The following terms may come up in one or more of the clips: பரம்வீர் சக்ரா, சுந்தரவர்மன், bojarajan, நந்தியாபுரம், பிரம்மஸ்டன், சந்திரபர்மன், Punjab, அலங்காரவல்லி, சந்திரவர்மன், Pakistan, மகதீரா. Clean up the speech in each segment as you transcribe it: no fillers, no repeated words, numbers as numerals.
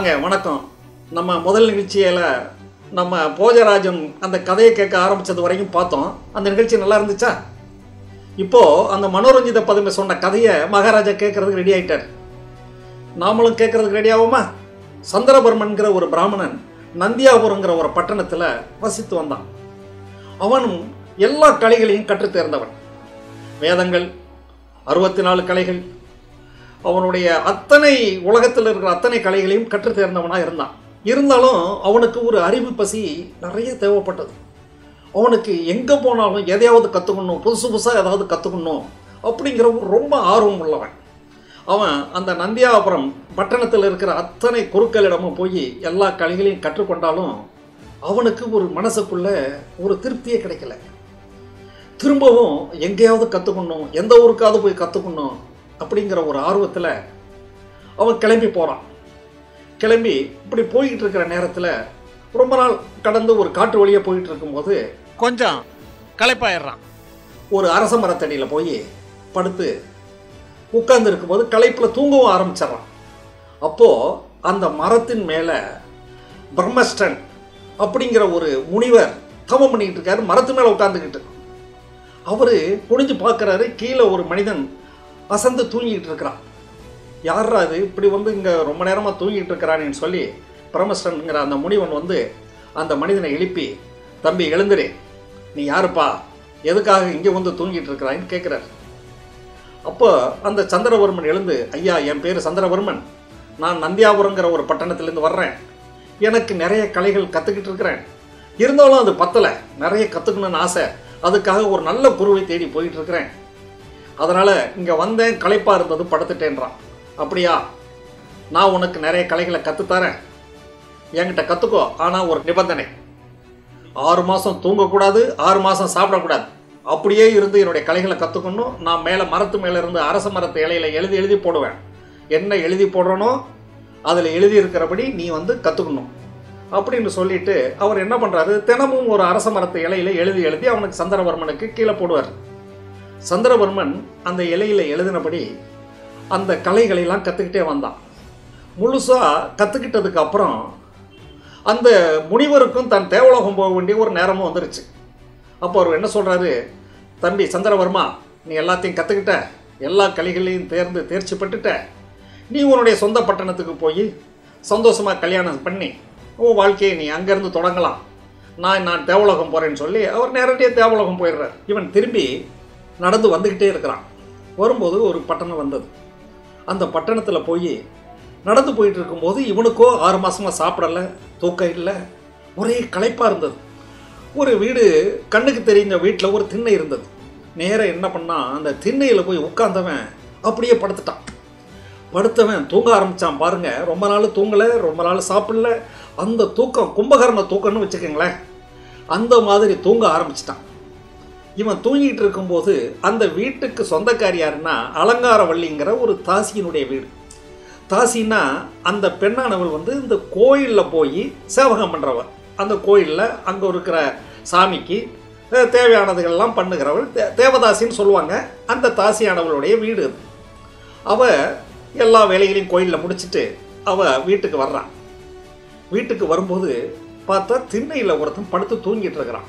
வாங்க வணக்கம். நம்ம முதல் நிகழ்ச்சியில் நம்ம போஜராஜன் அந்த கதையை கேட்க ஆரம்பித்தது வரைக்கும் பார்த்தோம். அந்த நிகழ்ச்சி நல்லா இருந்துச்சா? இப்போது அந்த மனோரஞ்சித பதுமை சொன்ன கதையை மகாராஜா கேட்குறதுக்கு ரெடி ஆகிட்டார். நாமளும் கேட்குறதுக்கு ரெடி ஆகுமா? சந்திரபர்மன்கிற ஒரு பிராமணன் நந்தியாபுரங்கிற ஒரு பட்டணத்தில் வசித்து வந்தான். அவனும் எல்லா கலைகளையும் கற்றுத் தேர்ந்தவன். வேதங்கள் 64 கலைகள், அவனுடைய அத்தனை உலகத்தில் இருக்கிற அத்தனை கலைகளையும் கற்றுத் தேர்ந்தவனாக இருந்தான். இருந்தாலும் அவனுக்கு ஒரு அறிவு பசி நிறைய தேவைப்பட்டது. அவனுக்கு எங்கே போனாலும் எதையாவது கற்றுக்கணும், புதுசாக ஏதாவது கற்றுக்கணும் அப்படிங்கிற ரொம்ப ஆர்வம் உள்ளவன். அவன் அந்த நந்தியாபுரம் பட்டணத்தில் இருக்கிற அத்தனை குருக்களிடமும் போய் எல்லா கலைகளையும் கற்றுக்கொண்டாலும் அவனுக்கு ஒரு மனசுக்குள்ளே ஒரு திருப்தியே கிடைக்கல. திரும்பவும் எங்கேயாவது கற்றுக்கணும், எந்த ஊருக்காவது போய் கற்றுக்கணும் அப்படிங்கிற ஒரு ஆர்வத்தில் அவன் கிளம்பி போகிறான். கிளம்பி இப்படி போய்கிட்டு இருக்கிற நேரத்தில் ரொம்ப நாள் கடந்து ஒரு காட்டு வழியாக போய்கிட்டு இருக்கும்போது கொஞ்சம் களைப்பாயிடுறான். ஒரு அரச மரத்தடியில் போய் படுத்து உட்கார்ந்து இருக்கும்போது களைப்பில் தூங்கவும் ஆரம்பிச்சிட்றான். அப்போது அந்த மரத்தின் மேலே பிரம்மஸ்டன் அப்படிங்கிற ஒரு முனிவர் தவம் பண்ணிக்கிட்டு இருக்காரு. மரத்து மேலே உட்காந்துக்கிட்டு அவர் குனிஞ்சு பார்க்குறாரு. கீழே ஒரு மனிதன் அசந்து தூங்கிக்கிட்டு இருக்கிறான். யாரா அது இப்படி வந்து இங்கே ரொம்ப நேரமாக தூங்கிக்கிட்டு இருக்கிறான்னு சொல்லி பிரம்மஸ்டன்கிற அந்த முனிவன் வந்து அந்த மனிதனை எழுப்பி, தம்பி எழுந்துரு, நீ யாருப்பா, எதுக்காக இங்கே வந்து தூங்கிட்டு இருக்கிறான்னு கேட்குறாரு. அப்போ அந்த சந்திரவர்மன் எழுந்து, ஐயா என் பேர் சந்திரவர்மன், நான் நந்தியாபுரங்கிற ஒரு பட்டணத்துலேருந்து வர்றேன். எனக்கு நிறைய கலைகள் கற்றுக்கிட்டு இருக்கிறேன். இருந்தாலும் அது பத்தலை, நிறைய கற்றுக்கணுன்னு ஆசை. அதுக்காக ஒரு நல்ல குருவை தேடி போயிட்டுருக்கிறேன். அதனால் இங்கே வந்தேன், களைப்பாக இருந்தது, படுத்துட்டேன்றான். அப்படியா, நான் உனக்கு நிறைய கலைகளை கற்றுத்தரேன், என்கிட்ட கற்றுக்கோ. ஆனால் ஒரு நிபந்தனை, 6 மாதம் தூங்கக்கூடாது, 6 மாதம் சாப்பிடக்கூடாது. அப்படியே இருந்து என்னுடைய கலைகளை கற்றுக்கணும். நான் மேலே மரத்து மேலே இருந்து அரச மரத்து இலையில் எழுதி போடுவேன். என்ன எழுதி போடுறனோ அதில் எழுதியிருக்கிறபடி நீ வந்து கற்றுக்கணும் அப்படின்னு சொல்லிட்டு அவர் என்ன பண்ணுறாரு, தினமும் ஒரு அரச மரத்து இலையில் எழுதி அவனுக்கு சந்திரவர்மனுக்கு கீழே போடுவார். சந்திரவர்மன் அந்த இலையில் எழுதினபடி அந்த கலைகளெல்லாம் கற்றுக்கிட்டே வந்தான். முழுசாக கற்றுக்கிட்டதுக்கு அப்புறம் அந்த முனிவருக்கும் தன் தேவலோகம் போக வேண்டிய ஒரு நேரமும் வந்துருச்சு. அப்போ அவர் என்ன சொல்கிறாரு, தம்பி சந்திரவர்மா, நீ எல்லாத்தையும் கற்றுக்கிட்ட, எல்லா கலைகளையும் தேர்ச்சி பெற்றுட்ட, நீ உன்னுடைய சொந்த பட்டணத்துக்கு போய் சந்தோஷமாக கல்யாணம் பண்ணி உன் வாழ்க்கையை நீ அங்கேருந்து தொடங்கலாம். நான் தேவலோகம் போகிறேன்னு சொல்லி அவர் நேரடியாக தேவலோகம் போயிடுறார். இவன் திரும்பி நடந்து வந்துக்கிட்டே இருக்கிறான். வரும்போது ஒரு பட்டணம் வந்தது. அந்த பட்டணத்தில் போய் நடந்து போயிட்டு இருக்கும்போது இவனுக்கோ 6 மாதமாக சாப்பிடலை, தூக்கம் இல்லை, ஒரே களைப்பாக இருந்தது. ஒரு வீடு கண்ணுக்கு தெரிஞ்ச வீட்டில் ஒரு திண்ணை இருந்தது. நேராக என்ன பண்ணால் அந்த திண்ணையில் போய் உட்கார்ந்தவன் அப்படியே படுத்துட்டான். படுத்தவன் தூங்க ஆரம்பித்தான். பாருங்கள், ரொம்ப நாள் தூங்கலை, ரொம்ப நாள் சாப்பிடல, அந்த தூக்கம் கும்பகரண தூக்கம்னு வச்சுக்கோங்களேன், அந்த மாதிரி தூங்க ஆரம்பிச்சிட்டான். இவன் தூங்கிட்டு இருக்கும்போது அந்த வீட்டுக்கு சொந்தக்காரியாருன்னா அலங்காரவல்லிங்கிற ஒரு தாசியினுடைய வீடு. தாசின்னா அந்த பெண்ணானவள் வந்து இந்த கோயிலில் போய் சேவகம் பண்ணுறவள். அந்த கோயிலில் அங்கே இருக்கிற சாமிக்கு தேவையானதுகள்லாம் பண்ணுகிறவள், தேவதாசின்னு சொல்லுவாங்க. அந்த தாசியானவளுடைய வீடு அது. அவள் எல்லா வேலைகளையும் கோயிலில் முடிச்சுட்டு அவள் வீட்டுக்கு வர்றான். வீட்டுக்கு வரும்போது பார்த்தா திண்ணையில் ஒருத்தன் படுத்து தூங்கிட்டு இருக்கிறான்.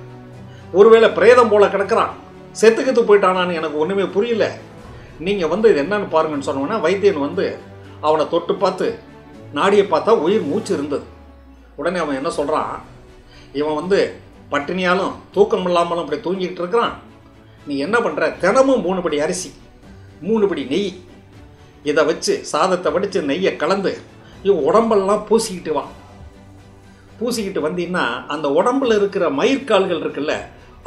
ஒருவேளை பிரேதம் போல் கிடக்கிறான், செத்துக்கத்து போயிட்டானான்னு எனக்கு ஒன்றுமே புரியல, நீங்கள் வந்து இது என்னன்னு பாருங்கன்னு சொன்னோன்னா வைத்தியன் வந்து அவனை தொட்டு பார்த்து நாடியை பார்த்தா உயிர் மூச்சு இருந்தது. உடனே அவன் என்ன சொல்கிறான், இவன் வந்து பட்டினியாலும் தூக்கம் இல்லாமலும் இப்படி தூங்கிக்கிட்டு இருக்கிறான், நீ என்ன பண்ணுற, தினமும் 3 படி அரிசி 3 படி நெய் இதை வச்சு சாதத்தை வடித்து நெய்யை கலந்து இவன் உடம்பெல்லாம் பூசிக்கிட்டு வா. பூசிக்கிட்டு வந்தீங்கன்னா அந்த உடம்பில் இருக்கிற மயிர்கால்கள் இருக்குல்ல,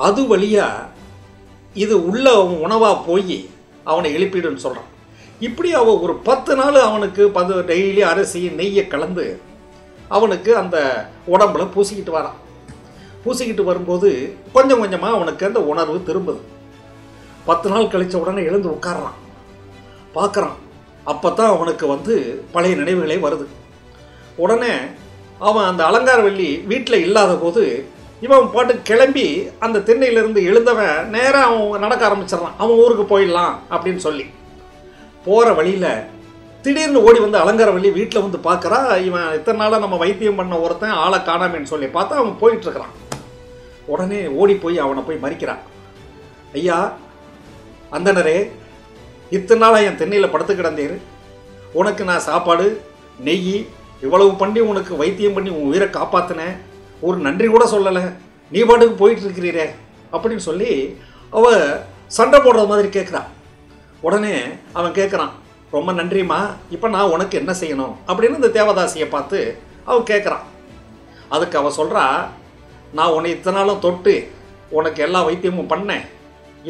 அது வழியாக இது உள்ள உணவாக போய் அவனை எழுப்பிடுன்னு சொல்கிறான். இப்படி அவன் ஒரு 10 நாள் அவனுக்கு டெய்லி அரிசி நெய்யை கலந்து அவனுக்கு அந்த உடம்புல பூசிக்கிட்டு வரான். பூசிக்கிட்டு வரும்போது கொஞ்சம் கொஞ்சமாக அவனுக்கு அந்த உணர்வு திரும்புது. 10 நாள் கழித்த உடனே எழுந்து உட்கார்றான், பார்க்குறான். அப்போ தான் அவனுக்கு வந்து பழைய நினைவுகளே வருது. உடனே அவன் அந்த அலங்காரவல்லி வீட்டில் இல்லாத போது இவன் பாட்டு கிளம்பி அந்த திண்ணையிலிருந்து எழுந்தவன் நேராக அவன் நடக்க ஆரம்பிச்சிடறான், அவன் ஊருக்கு போயிடலாம் அப்படின்னு சொல்லி. போகிற வழியில் திடீர்னு ஓடி வந்து அலங்காரவல்லி வீட்டில் வந்து பார்க்குறா, இவன் இத்தனை நாளாக நம்ம வைத்தியம் பண்ண ஒருத்தன் ஆளை காணாமேன்னு சொல்லி பார்த்தா அவன் போயிட்டுருக்கிறான். உடனே ஓடி போய் அவனை போய் மறிக்கிறான். ஐயா அந்தனரே, இத்தனை நாளாக என் திண்ணையில் படுத்து கிடந்தீர், உனக்கு நான் சாப்பாடு நெய் இவ்வளவு பண்ணி உனக்கு வைத்தியம் பண்ணி உன் உயிரை காப்பாற்றினேன், ஒரு நன்றி கூட சொல்லலை, நீ பாட்டுக்கு போயிட்டுருக்கிறீரே அப்படின்னு சொல்லி அவள் சண்டை போடுற மாதிரி கேட்குறான். உடனே அவன் கேட்குறான், ரொம்ப நன்றிம்மா, இப்போ நான் உனக்கு என்ன செய்யணும் அப்படின்னு இந்த தேவதாசியை பார்த்து அவன் கேட்குறான். அதுக்கு அவள் சொல்கிறா, நான் உன்னை இத்தனை நாளும் தொட்டு உனக்கு எல்லா வைத்தியமும் பண்ணேன்,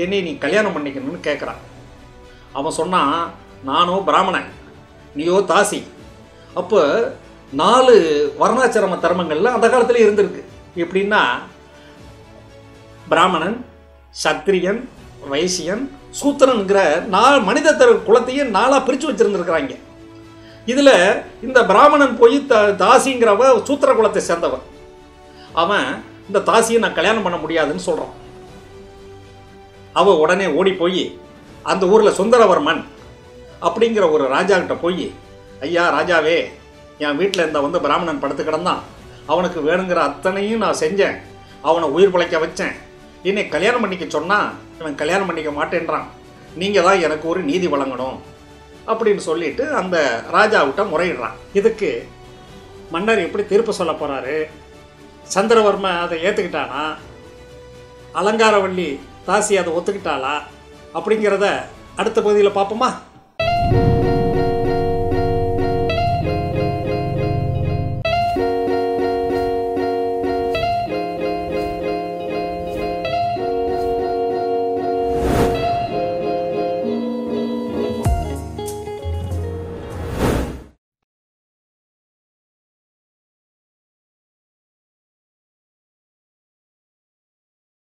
என்னை நீ கல்யாணம் பண்ணிக்கணும்னு கேட்குறான். அவன் சொன்னான், நானோ பிராமணன், நீயோ தாசி, அப்போ 4 வர்ணாசிரம தர்மங்கள்லாம் அந்த காலத்தில் இருந்திருக்கு. எப்படின்னா பிராமணன், சத்திரியன், வைசியன், சூத்திரன்கிற 4 மனித குலத்தையும் 4ஆக பிரித்து வச்சுருந்துருக்குறாங்க. இதில் இந்த பிராமணன் போய் தாசிங்கிறவ சூத்திர குலத்தை சேர்ந்தவன். அவன் இந்த தாசியை நான் கல்யாணம் பண்ண முடியாதுன்னு சொல்கிறான். அவன் உடனே ஓடி போய் அந்த ஊரில் சுந்தரவர்மன் அப்படிங்கிற ஒரு ராஜாக்கிட்ட போய், ஐயா ராஜாவே, என் வீட்டில் இந்த வந்து பிராமணன் படுத்து கிடந்தான், அவனுக்கு வேணுங்கிற அத்தனையும் நான் செஞ்சேன், அவனை உயிர் பிழைக்க வச்சேன், என்னை கல்யாணம் பண்ணிக்க சொன்னால் இவன் கல்யாணம் பண்ணிக்க மாட்டேன்றான், நீங்கள் தான் எனக்கு ஒரு நீதி வழங்கணும் அப்படின்னு சொல்லிட்டு அந்த ராஜாவிட்ட முறையிடுறான். இதுக்கு மன்னர் எப்படி தீர்ப்பு சொல்ல போகிறாரு? சந்திரவர்மா அதை ஏற்றுக்கிட்டானா? அலங்காரவல்லி தாசி அதை ஒத்துக்கிட்டாளா? அப்படிங்கிறத அடுத்த பகுதியில் பார்ப்போமா?